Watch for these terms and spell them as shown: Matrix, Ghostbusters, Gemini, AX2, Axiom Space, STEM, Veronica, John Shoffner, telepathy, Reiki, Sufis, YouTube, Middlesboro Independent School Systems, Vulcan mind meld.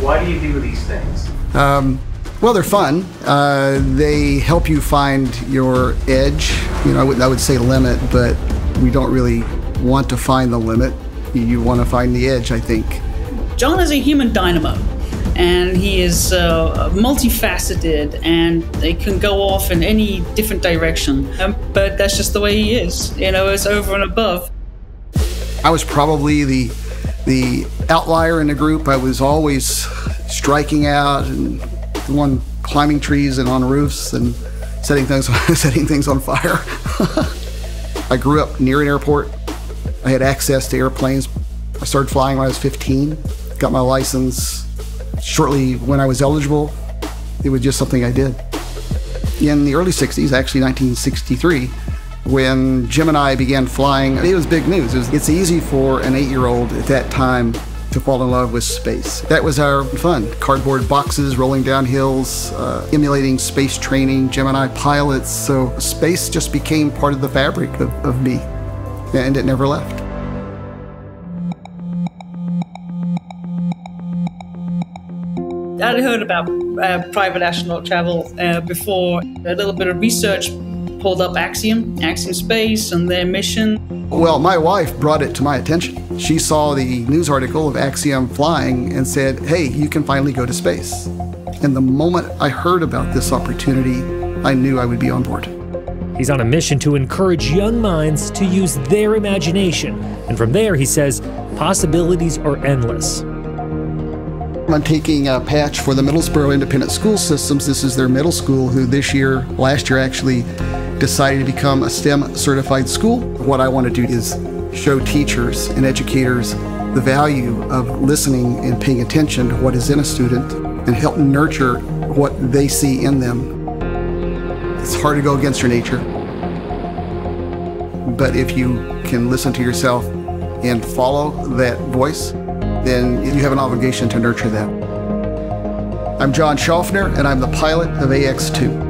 Why do you do these things? Well, they're fun. They help you find your edge. You know, I would say limit, but we don't really want to find the limit. You want to find the edge, I think. John is a human dynamo, and he is multifaceted, and they can go off in any different direction. But that's just the way he is. You know, it's over and above. I was probably the outlier in the group. I was always striking out and the one climbing trees and on roofs and setting things on fire. I grew up near an airport. I had access to airplanes. I started flying when I was 15. Got my license shortly when I was eligible. It was just something I did. In the early 60s, actually 1963, when Gemini began flying, it was big news. It's easy for an 8-year-old at that time to fall in love with space. That was our fun. Cardboard boxes, rolling down hills, emulating space training, Gemini pilots. So space just became part of the fabric of me, and it never left. I'd heard about private astronaut travel before. A little bit of research pulled up Axiom Space and their mission. Well, my wife brought it to my attention. She saw the news article of Axiom flying and said, hey, you can finally go to space. And the moment I heard about this opportunity, I knew I would be on board. He's on a mission to encourage young minds to use their imagination. And from there, he says, possibilities are endless. I'm taking a patch for the Middlesboro Independent School Systems. This is their middle school who last year actually decided to become a STEM certified school. What I want to do is show teachers and educators the value of listening and paying attention to what is in a student and help nurture what they see in them. It's hard to go against your nature, but if you can listen to yourself and follow that voice, then you have an obligation to nurture them. I'm John Shoffner, and I'm the pilot of AX2.